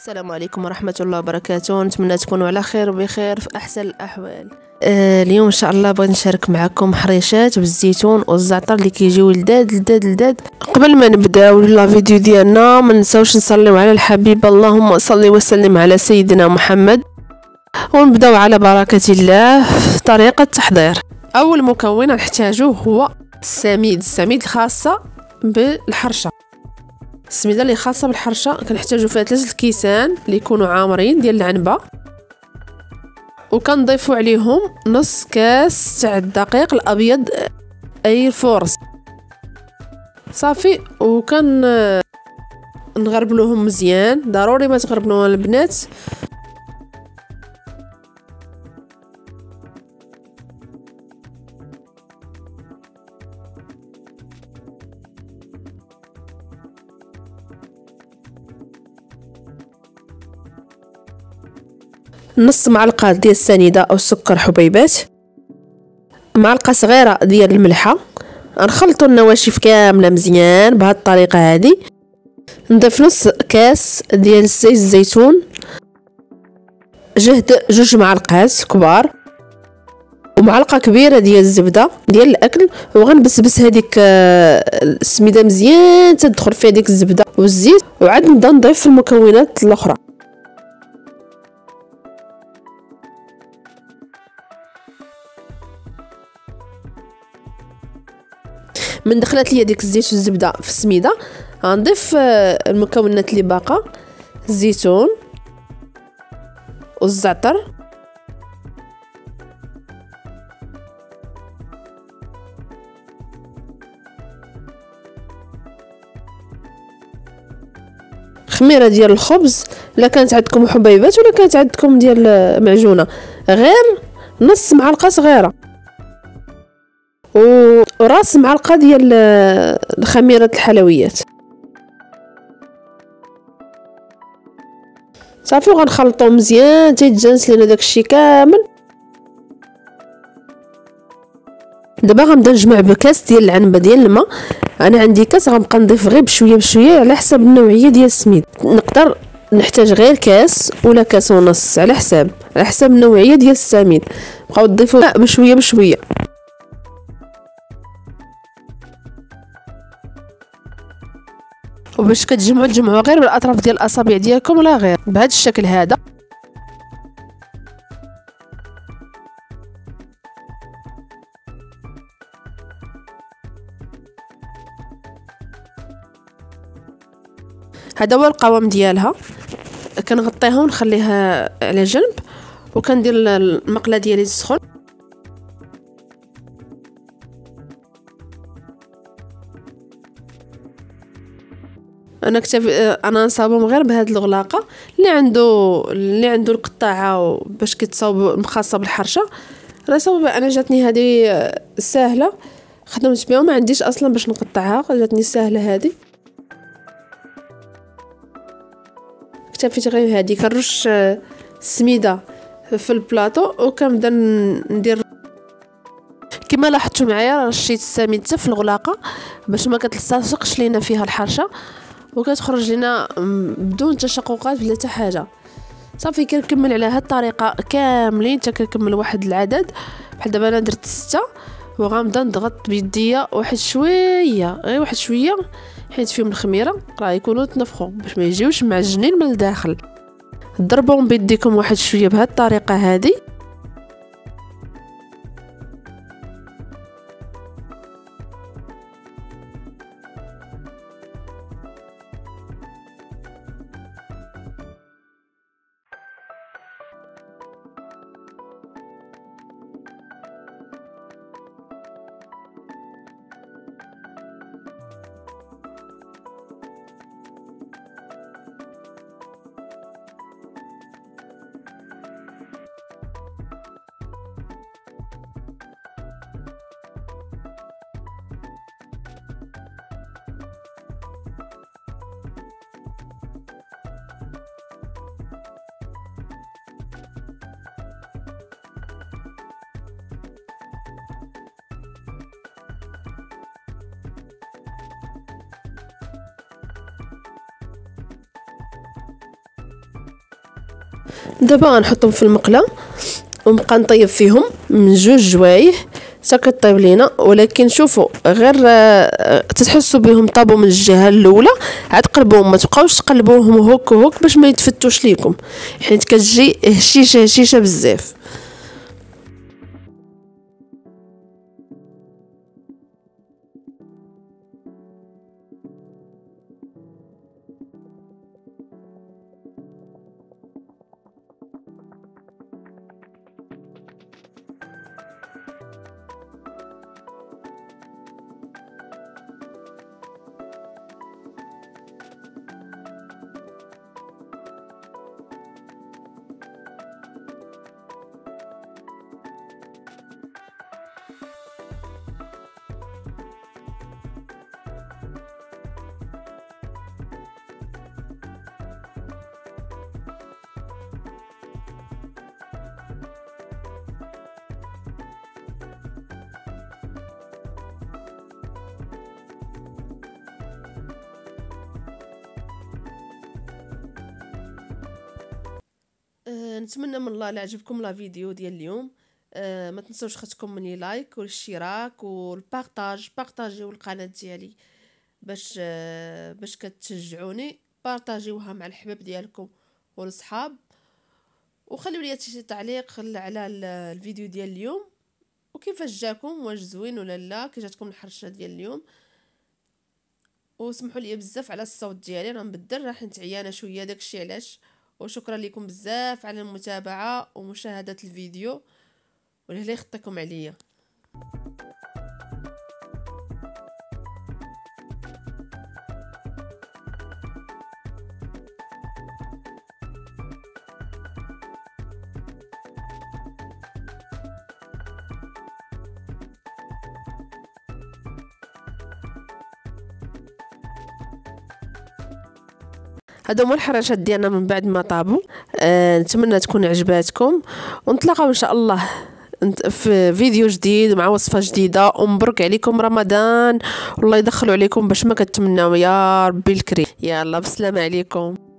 السلام عليكم ورحمة الله وبركاته. نتمنى تكونوا على خير وبخير في أحسن الأحوال. اليوم إن شاء الله بغيت نشارك معكم حريشات بالزيتون والزعتر اللي كيجيو لداد. قبل ما نبداو لا فيديو ديالنا ما ننساوش نصليو على الحبيب، اللهم صلي وسلم على سيدنا محمد، ونبداو على بركة الله. طريقة التحضير، أول مكون نحتاجوه هو السميد الخاصة بالحرشة. السميده اللي خاصه بالحرشه كنحتاجو فيها 3 الكيسان اللي يكونوا عامرين ديال العنبه، وكنضيفوا عليهم نص كاس تاع الدقيق الابيض اي الفورس، صافي. وكن نغربلوهم مزيان، ضروري ما تغربلوهم البنات. نص معلقه ديال السنيده او السكر حبيبات، معلقه صغيره ديال الملحه. نخلطوا النواشف كامله مزيان بهذه الطريقه هذه. نضيف نص كاس ديال زيت الزيتون، جوج معلقات كبار، ومعلقه كبيره ديال الزبده ديال الاكل. وغنبسبس هذيك السميده مزيان تدخل فيها ديك الزبده والزيت، وعاد نبدا نضيف المكونات الاخرى. من دخلت لي ديك الزيت والزبده في السميده، غنضيف المكونات اللي باقا، الزيتون والزعتر خميره ديال الخبز، الا كانت عندكم حبيبات ولا كانت عندكم ديال معجونه، غير نص معلقه صغيره، وراس معلقه ديال الخميره الحلويات، صافي. وغنخلطو مزيان تيتجانس لينا داكشي كامل. دابا غنبدا نجمع بكاس ديال العنبه ديال الماء. انا عندي كاس، غنبقى نضيف غير بشويه بشويه على حسب النوعيه ديال السميد. نقدر نحتاج غير كاس ولا كاس ونص على حسب النوعيه ديال السميد. بقاو تضيفوا بشويه بشويه. وباش تجمعوا غير بالاطراف ديال الاصابع ديالكم ولا غير بهذا الشكل هذا. هذا هو القوام ديالها. كنغطيها ونخليها على جنب، وكندير المقله ديالي السخون. انا نصاوبهم غير بهاد الغلاقه. اللي عنده القطاعه باش كيتصاوب خاصه بالحرشه، راه صاوبه. انا جاتني هذه ساهله، خدمت بها، ما عنديش اصلا باش نقطعها، جاتني ساهله هذه. اكتفيت غير هذه. كنرش السميده في البلاطو وكنبدا ندير كما لاحظتوا معايا. رشيت السميد حتى في الغلاقه باش ما كتلصقش لينا فيها الحرشه، وكتخرج لنا بدون تشققات بلا حتى حاجه، صافي. كنكمل على هاد الطريقه كاملين حتى كنكمل واحد العدد. بحال دابا انا درت 6، وغنبدا نضغط بيديا غير واحد شويه، حيت فيهم الخميره راه يكونوا تنفخوا باش ما يجيوش معجنين من الداخل. ضربوهم بيديكم واحد شويه بهاد الطريقه هذه. دابا غنحطهم في المقله ونبقى نطيب فيهم من جوج جوايه حتى كطيب لينا. ولكن شوفوا غير تتحسوا بهم طابوا من الجهه الاولى عاد قلبوهم، ما تبقاوش تقلبوهم هوك هوك باش ما يتفتوش ليكم، حيت كتجي هشيشه هشيشه بزاف. نتمنى من الله اللي عجبكم لا فيديو ديال اليوم. ما تنسوش خصكم مني لايك والاشتراك والبارطاج، بارطاجيو القناه ديالي باش كتشجعوني، بارطاجيوها مع الحباب ديالكم والصحاب، وخليوا لي شي تعليق على الفيديو ديال اليوم وكيفاش جاكم، واش زوين ولا لا، كي جاتكم الحرشه ديال اليوم. وسمحوا لي بزاف على الصوت ديالي راه مبدل، راه حنت عيانه شويه داكشي علاش. وشكرا لكم بزاف على المتابعة ومشاهدة الفيديو، ولهلا يخطيكم عليا. هادو هما الحراشات ديالنا من بعد ما طابو. نتمنى تكون عجباتكم، ونتلاقاو ان شاء الله في فيديو جديد مع وصفه جديده. ومبروك عليكم رمضان، والله يدخلوا عليكم باش ما كتمناو يا ربي الكريم. يلا بسلامه عليكم.